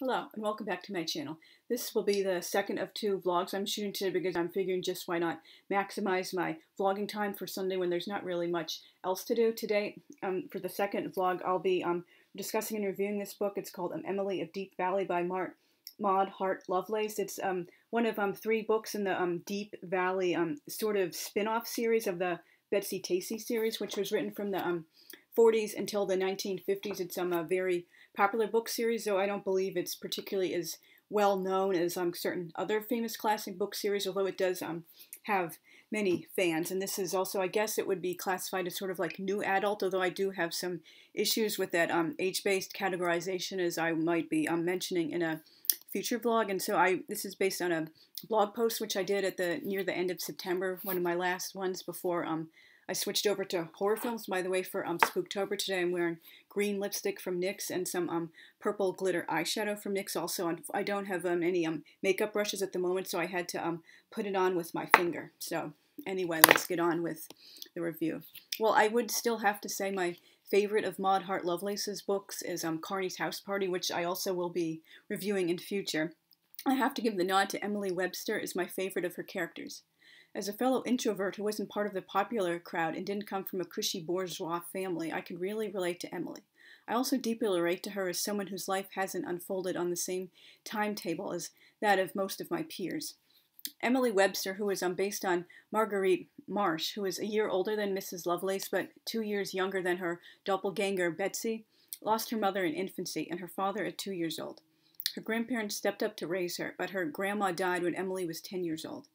Hello and welcome back to my channel. This will be the second of two vlogs I'm shooting today because I'm figuring just why not maximize my vlogging time for Sunday when there's not really much else to do today. For the second vlog, I'll be discussing and reviewing this book. It's called Emily of Deep Valley by Maud Hart Lovelace. It's one of three books in the Deep Valley sort of spin-off series of the Betsy-Tacy series, which was written from the 40s until the 1950s. It's a very popular book series, though I don't believe it's particularly as well known as certain other famous classic book series, although it does have many fans. And this is also, I guess it would be classified as sort of like new adult, although I do have some issues with that age-based categorization, as I might be mentioning in a future vlog. And so this is based on a blog post which I did at near the end of September, one of my last ones before I switched over to horror films. By the way, for Spooktober today, I'm wearing green lipstick from NYX and some purple glitter eyeshadow from NYX also. And I don't have any makeup brushes at the moment, so I had to put it on with my finger. So anyway, let's get on with the review. Well, I would still have to say my favorite of Maud Hart Lovelace's books is Carney's House Party, which I also will be reviewing in future. I have to give the nod to Emily Webster as my favorite of her characters. As a fellow introvert who wasn't part of the popular crowd and didn't come from a cushy bourgeois family, I could really relate to Emily. I also deeply relate to her as someone whose life hasn't unfolded on the same timetable as that of most of my peers. Emily Webster, who is based on Marguerite Marsh, who is a year older than Mrs. Lovelace but 2 years younger than her doppelganger Betsy, lost her mother in infancy and her father at 2 years old. Her grandparents stepped up to raise her, but her grandma died when Emily was 10 years old.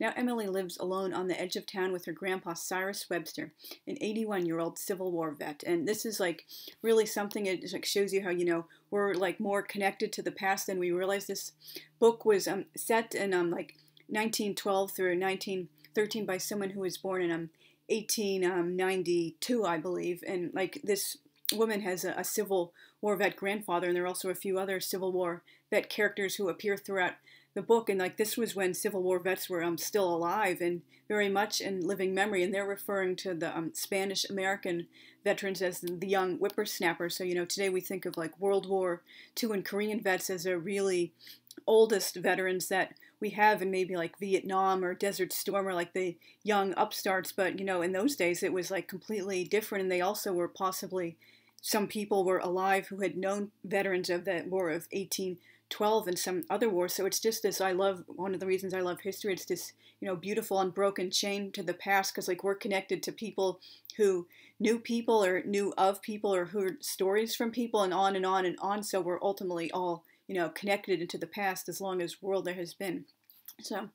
Now Emily lives alone on the edge of town with her grandpa Cyrus Webster, an 81-year-old Civil War vet. And this is like really something. It just like shows you how, you know, we're like more connected to the past than we realize. This book was set in like 1912 through 1913 by someone who was born in 1892, I believe. And like this woman has a Civil War vet grandfather, and there are also a few other Civil War vet characters who appear throughout the book. And like this was when Civil War vets were still alive and very much in living memory, and they're referring to the Spanish American veterans as the young whippersnappers. So, you know, today we think of like World War II and Korean vets as the really oldest veterans that we have, and maybe like Vietnam or Desert Storm or like the young upstarts. But, you know, in those days it was like completely different, and they also were possibly, some people were alive who had known veterans of the War of 1812 and some other wars. So it's just this, one of the reasons I love history, it's this, you know, beautiful unbroken chain to the past, because like we're connected to people who knew people or knew of people or heard stories from people and on and on and on. So we're ultimately all, you know, connected into the past as long as world there has been. So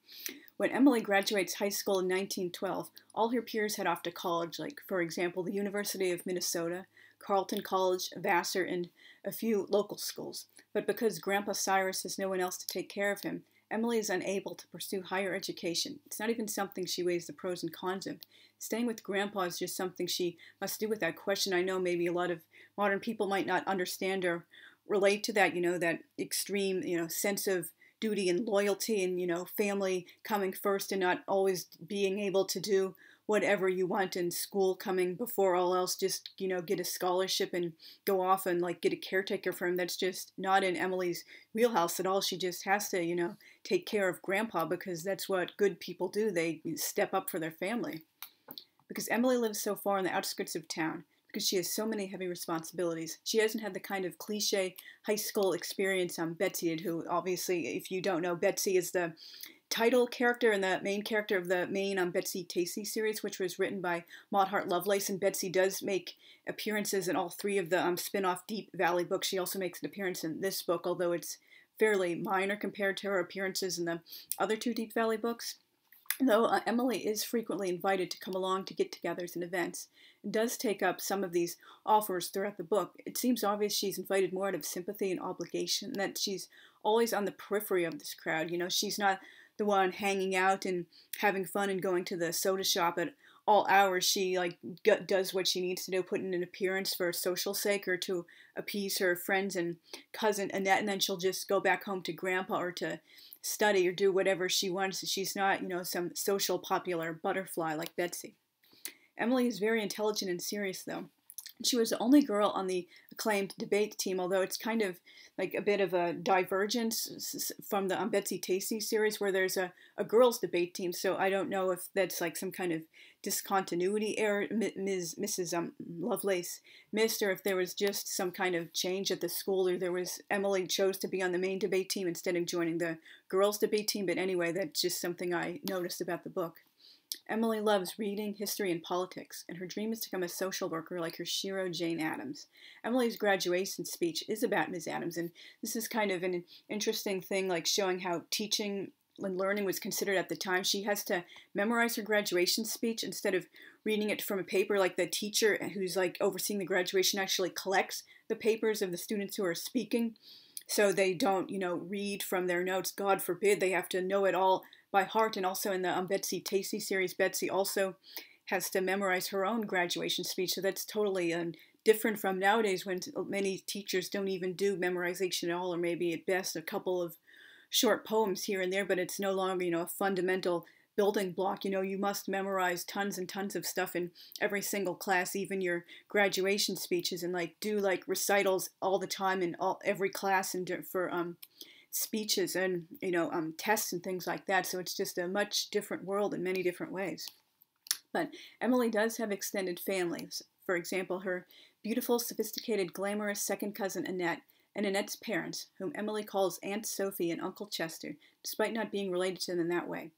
when Emily graduates high school in 1912, all her peers head off to college, like for example the University of Minnesota, Carleton College, Vassar, and a few local schools. But because Grandpa Cyrus has no one else to take care of him, Emily is unable to pursue higher education. It's not even something she weighs the pros and cons of. Staying with Grandpa is just something she must do without question. I know maybe a lot of modern people might not understand or relate to that, you know, that extreme, you know, sense of duty and loyalty and, you know, family coming first and not always being able to do whatever you want, in school coming before all else, just, you know, get a scholarship and go off and like get a caretaker for him. That's just not in Emily's wheelhouse at all. She just has to, you know, take care of Grandpa because that's what good people do. They step up for their family. Because Emily lives so far on the outskirts of town, because she has so many heavy responsibilities, she hasn't had the kind of cliche high school experience Betsy did, who obviously, if you don't know, Betsy is the title character and the main character of the main Betsy-Tacy series, which was written by Maud Hart Lovelace. And Betsy does make appearances in all three of the spin-off Deep Valley books. She also makes an appearance in this book, although it's fairly minor compared to her appearances in the other two Deep Valley books. Though Emily is frequently invited to come along to get-togethers and events, and does take up some of these offers throughout the book, it seems obvious she's invited more out of sympathy and obligation, and that she's always on the periphery of this crowd. You know, she's not the one hanging out and having fun and going to the soda shop at all hours. She like does what she needs to do, put in an appearance for social sake or to appease her friends and cousin Annette, and then she'll just go back home to Grandpa or to study or do whatever she wants. She's not, you know, some social popular butterfly like Betsy. Emily is very intelligent and serious, though. She was the only girl on the acclaimed debate team, although it's kind of like a bit of a divergence from the Betsy-Tacy series where there's a girls debate team. So I don't know if that's like some kind of discontinuity error Mrs. Lovelace missed, or if there was just some kind of change at the school, or there was Emily chose to be on the main debate team instead of joining the girls debate team. But anyway, that's just something I noticed about the book. Emily loves reading, history, and politics, and her dream is to become a social worker like her shero Jane Addams. Emily's graduation speech is about Ms. Addams, and this is kind of an interesting thing, like showing how teaching and learning was considered at the time. She has to memorize her graduation speech instead of reading it from a paper. Like the teacher who's like overseeing the graduation actually collects the papers of the students who are speaking, so they don't, you know, read from their notes. God forbid, they have to know it all by heart. And also in the Betsy-Tacy series, Betsy also has to memorize her own graduation speech. So that's totally different from nowadays when many teachers don't even do memorization at all, or maybe at best a couple of short poems here and there, but it's no longer, you know, a fundamental building block. You know, you must memorize tons and tons of stuff in every single class, even your graduation speeches, and like do like recitals all the time in every class and for speeches and, you know, tests and things like that. So it's just a much different world in many different ways. But Emily does have extended families. For example, her beautiful, sophisticated, glamorous second cousin Annette, and Annette's parents, whom Emily calls Aunt Sophie and Uncle Chester, despite not being related to them in that way.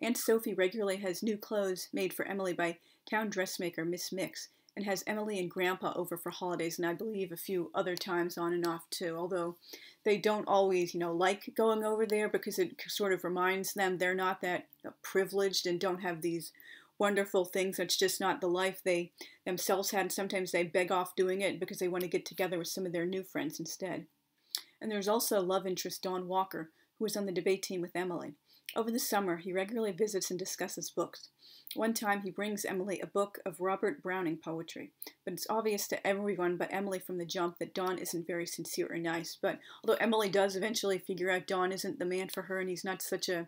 Aunt Sophie regularly has new clothes made for Emily by town dressmaker Miss Mix, and has Emily and Grandpa over for holidays, and I believe a few other times on and off too, although they don't always, you know, like going over there because it sort of reminds them they're not that privileged and don't have these wonderful things. That's just not the life they themselves had, and sometimes they beg off doing it because they want to get together with some of their new friends instead. And there's also love interest Don Walker, who is on the debate team with Emily. Over the summer, he regularly visits and discusses books. One time, he brings Emily a book of Robert Browning poetry, but it's obvious to everyone but Emily from the jump that Don isn't very sincere or nice. But although Emily does eventually figure out Don isn't the man for her and he's not such a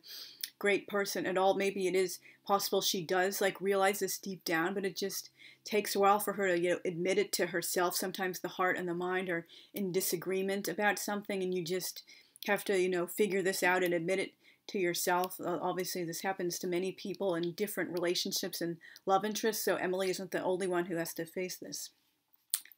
great person at all, maybe it is possible she does like realize this deep down, but it just takes a while for her to, you know, admit it to herself. Sometimes the heart and the mind are in disagreement about something, and you just have to, you know, figure this out and admit it to yourself. Obviously, this happens to many people in different relationships and love interests, so Emily isn't the only one who has to face this.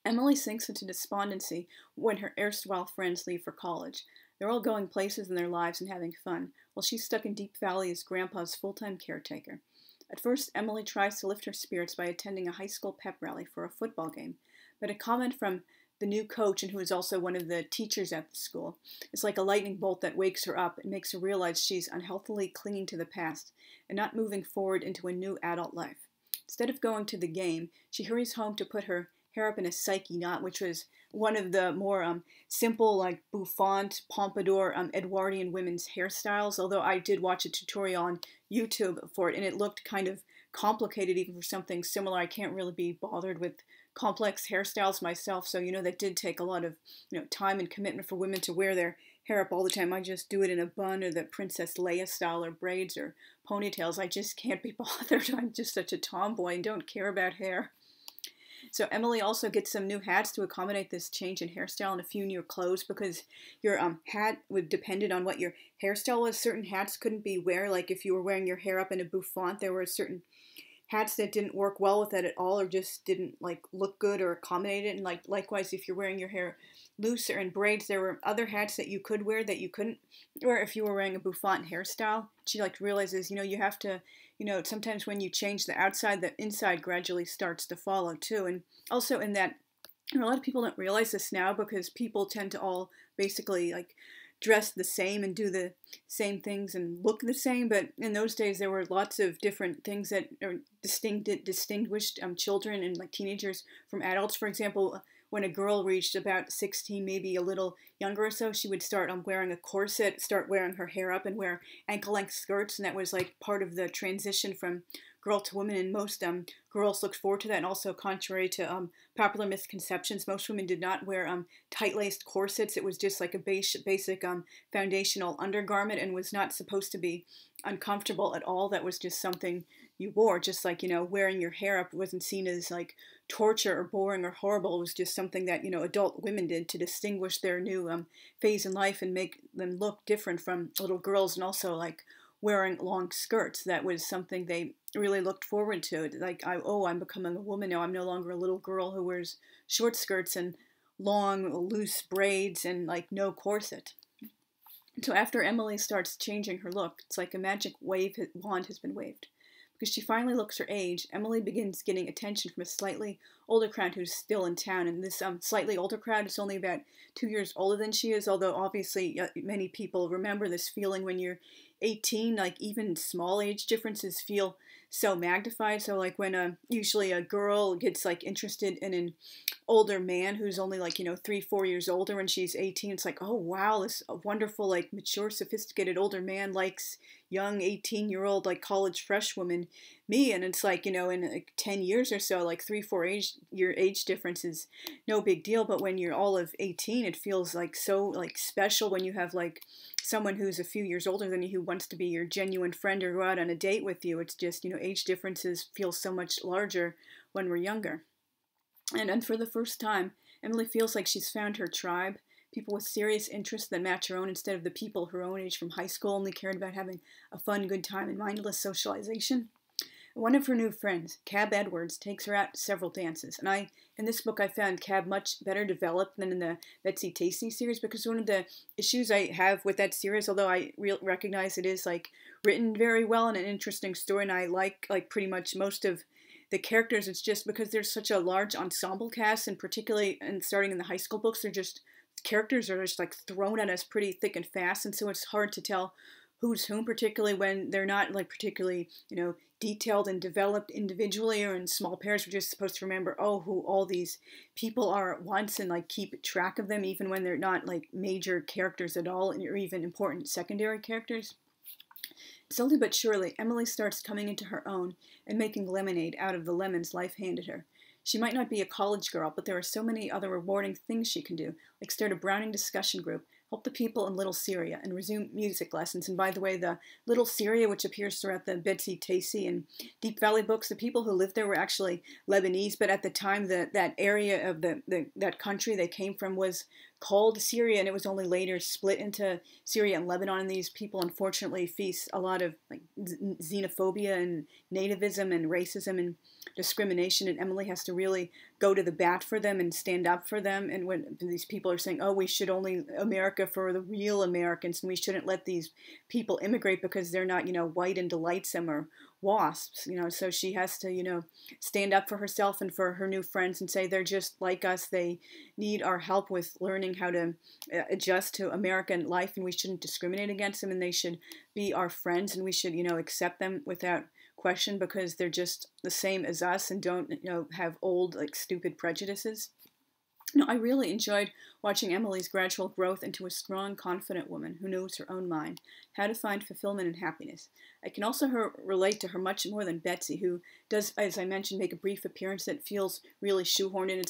Emily sinks into despondency when her erstwhile friends leave for college. They're all going places in their lives and having fun, while she's stuck in Deep Valley as Grandpa's full-time caretaker. At first, Emily tries to lift her spirits by attending a high school pep rally for a football game, but a comment from the new coach, and who is also one of the teachers at the school, is like a lightning bolt that wakes her up and makes her realize she's unhealthily clinging to the past and not moving forward into a new adult life. Instead of going to the game, she hurries home to put her hair up in a psyche knot, which was one of the more simple, like bouffant, pompadour, Edwardian women's hairstyles, although I did watch a tutorial on YouTube for it, and it looked kind of complicated even for something similar. I can't really be bothered with complex hairstyles myself, so, you know, that did take a lot of, you know, time and commitment for women to wear their hair up all the time. I just do it in a bun or the Princess Leia style or braids or ponytails. I just can't be bothered. I'm just such a tomboy and don't care about hair. So Emily also gets some new hats to accommodate this change in hairstyle and a few new clothes, because your hat would depended on what your hairstyle was. Certain hats couldn't be wear, like if you were wearing your hair up in a bouffant, there were certain hats that didn't work well with that at all, or just didn't like look good or accommodate it. And like likewise, if you're wearing your hair loose or in braids, there were other hats that you could wear that you couldn't wear if you were wearing a bouffant hairstyle. She like realizes, you know, you have to, you know, sometimes when you change the outside, the inside gradually starts to follow too. And also in that, you know, a lot of people don't realize this now because people tend to all basically like dress the same and do the same things and look the same, but in those days there were lots of different things that distinguished children and like teenagers from adults. For example, when a girl reached about 16, maybe a little younger or so, she would start wearing a corset, start wearing her hair up and wear ankle-length skirts, and that was like part of the transition from girl to woman, and most girls looked forward to that. And also, contrary to popular misconceptions, most women did not wear tight-laced corsets. It was just like a basic foundational undergarment and was not supposed to be uncomfortable at all. That was just something you wore, just like, you know, wearing your hair up wasn't seen as like torture or boring or horrible. It was just something that, you know, adult women did to distinguish their new phase in life and make them look different from little girls. And also, like, wearing long skirts, that was something they really looked forward to. Like, oh, I'm becoming a woman now. I'm no longer a little girl who wears short skirts and long, loose braids and, like, no corset. So after Emily starts changing her look, it's like a magic wand has been waved. Because she finally looks her age, Emily begins getting attention from a slightly older crowd who's still in town. And this slightly older crowd is only about 2 years older than she is, although obviously many people remember this feeling when you're 18, like even small age differences feel so magnified. So like when usually a girl gets like interested in an older man who's only like, you know, 3-4 years older and she's 18, it's like, oh wow, this wonderful, like, mature, sophisticated older man likes young 18-year-old, like, college fresh woman me. And it's like, you know, in like 10 years or so, like 3-4 year age difference is no big deal. But when you're all of 18, it feels like so, like, special when you have like someone who's a few years older than you who wants to be your genuine friend or go out on a date with you. It's just, you know, age differences feel so much larger when we're younger. And for the first time, Emily feels like she's found her tribe. People with serious interests that match her own, instead of the people her own age from high school only cared about having a fun, good time and mindless socialization. One of her new friends, Cab Edwards, takes her out to several dances. And in this book, I found Cab much better developed than in the Betsy-Tacy series, because one of the issues I have with that series, although I recognize it is, like, written very well and an interesting story, and I like pretty much most of the characters, it's just because there's such a large ensemble cast, and particularly starting in the high school books, they're just, characters are just, like, thrown at us pretty thick and fast, and so it's hard to tell who's whom, particularly when they're not, like, particularly, you know, detailed and developed individually or in small pairs. We're just supposed to remember, oh, who all these people are at once and, like, keep track of them, even when they're not, like, major characters at all or even important secondary characters. Slowly but surely, Emily starts coming into her own and making lemonade out of the lemons life handed her. She might not be a college girl, but there are so many other rewarding things she can do, like start a Browning discussion group, help the people in Little Syria, and resume music lessons. And by the way, the Little Syria, which appears throughout the Betsy-Tacy and Deep Valley books, the people who lived there were actually Lebanese, but at the time that area of that country they came from was called Syria, and it was only later split into Syria and Lebanon, and these people unfortunately face a lot of, like, xenophobia and nativism and racism and discrimination, and Emily has to really go to the bat for them and stand up for them. And when these people are saying, oh, we should only America for the real Americans and we shouldn't let these people immigrate because they're not, you know, white and delights them or wasps, you know, so she has to, you know, stand up for herself and for her new friends and say they're just like us, they need our help with learning how to adjust to American life, and we shouldn't discriminate against them, and they should be our friends, and we should, you know, accept them without question because they're just the same as us and don't, you know, have old, like, stupid prejudices. No, I really enjoyed watching Emily's gradual growth into a strong, confident woman who knows her own mind, how to find fulfillment and happiness. I can also relate to her much more than Betsy, who does, as I mentioned, make a brief appearance that feels really shoehorned, and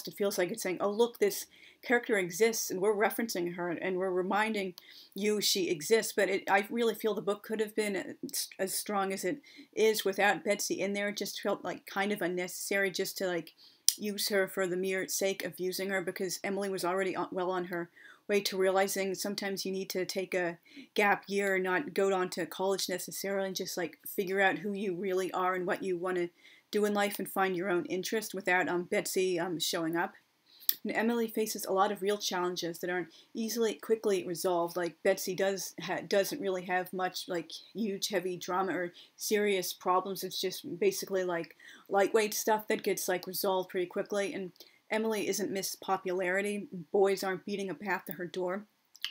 it feels like it's saying, oh, look, this character exists, and we're referencing her, and we're reminding you she exists, but I really feel the book could have been as strong as it is without Betsy in there. It just felt, like, kind of unnecessary just to, like, use her for the mere sake of using her, because Emily was already well on her way to realizing sometimes you need to take a gap year and not go on to college necessarily, and just, like, figure out who you really are and what you want to do in life and find your own interest without Betsy showing up. And Emily faces a lot of real challenges that aren't quickly resolved. Like, Betsy doesn't really have much, like, huge, heavy drama or serious problems. It's just basically, like, lightweight stuff that gets, like, resolved pretty quickly. And Emily isn't Miss Popularity. Boys aren't beating a path to her door.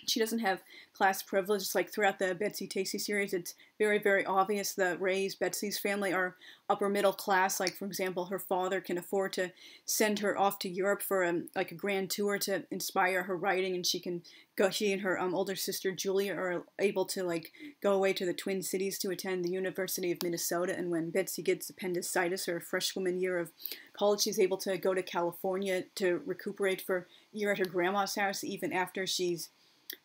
She doesn't have class privilege. Like, throughout the Betsy-Tacy series, it's very, very obvious the Rays, Betsy's family, are upper middle class. Like, for example, her father can afford to send her off to Europe for a grand tour to inspire her writing, and she can go. She and her older sister Julia are able to, like, go away to the Twin Cities to attend the University of Minnesota. And when Betsy gets appendicitis her freshwoman year of college, she's able to go to California to recuperate for a year at her grandma's house, even after she's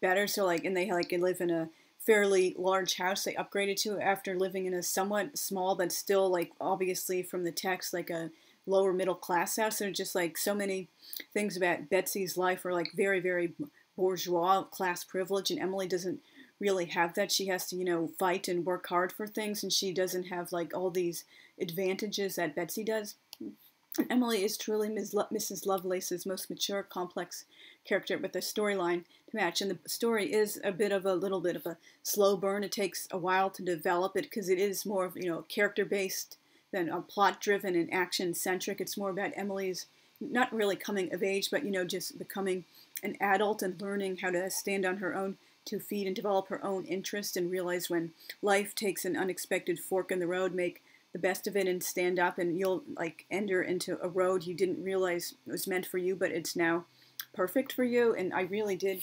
better. So, like, and they live in a fairly large house they upgraded to after living in a somewhat small but still, like, obviously from the text, like a lower middle class house. There's just like so many things about Betsy's life are like very, very bourgeois class privilege, and Emily doesn't really have that. She has to, you know, fight and work hard for things, and she doesn't have like all these advantages that Betsy does. Emily is truly Mrs. Lovelace's most mature, complex character with a storyline to match. And the story is a little bit of a slow burn. It takes a while to develop it because it is more of, you know, character-based than a plot-driven and action-centric. It's more about Emily's not really coming of age, but, you know, just becoming an adult and learning how to stand on her own two feet and develop her own interest and realize when life takes an unexpected fork in the road, make the best of it and stand up, and you'll like enter into a road you didn't realize was meant for you, but it's now perfect for you. And I really did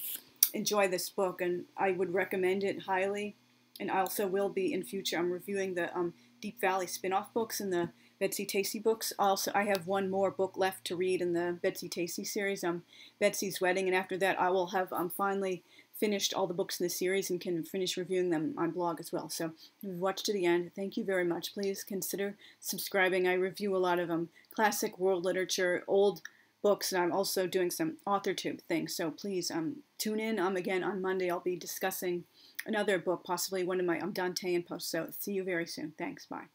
enjoy this book, and I would recommend it highly. And I also will be in future. I'm reviewing the Deep Valley spin-off books and the Betsy-Tacy books. Also, I have one more book left to read in the Betsy-Tacy series, Betsy's Wedding, and after that I will have finally finished all the books in the series and can finish reviewing them on blog as well. So if you've watched to the end, thank you very much. Please consider subscribing. I review a lot of classic world literature, old books, and I'm also doing some AuthorTube things. So please tune in. Again, on Monday I'll be discussing another book, possibly one of my Dantean posts. So see you very soon. Thanks. Bye.